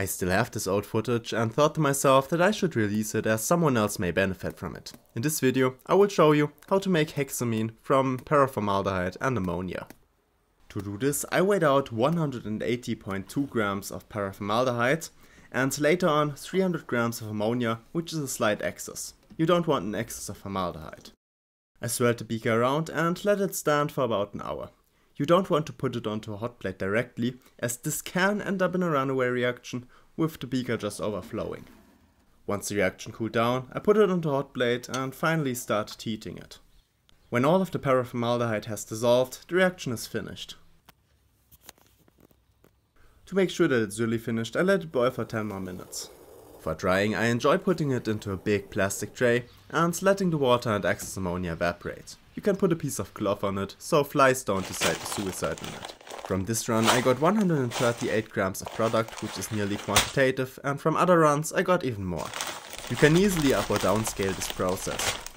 I still have this old footage and thought to myself that I should release it as someone else may benefit from it. In this video I will show you how to make hexamine from paraformaldehyde and ammonia. To do this I weighed out 180.2 grams of paraformaldehyde and later on 300 grams of ammonia, which is a slight excess. You don't want an excess of formaldehyde. I swirled the beaker around and let it stand for about an hour. You don't want to put it onto a hot plate directly, as this can end up in a runaway reaction with the beaker just overflowing. Once the reaction cooled down, I put it onto a hot plate and finally started heating it. When all of the paraformaldehyde has dissolved, the reaction is finished. To make sure that it's really finished, I let it boil for 10 more minutes. For drying, I enjoy putting it into a big plastic tray and letting the water and excess ammonia evaporate. You can put a piece of cloth on it, so flies don't decide to suicide in it. From this run I got 138 grams of product, which is nearly quantitative, and from other runs I got even more. You can easily up or downscale this process.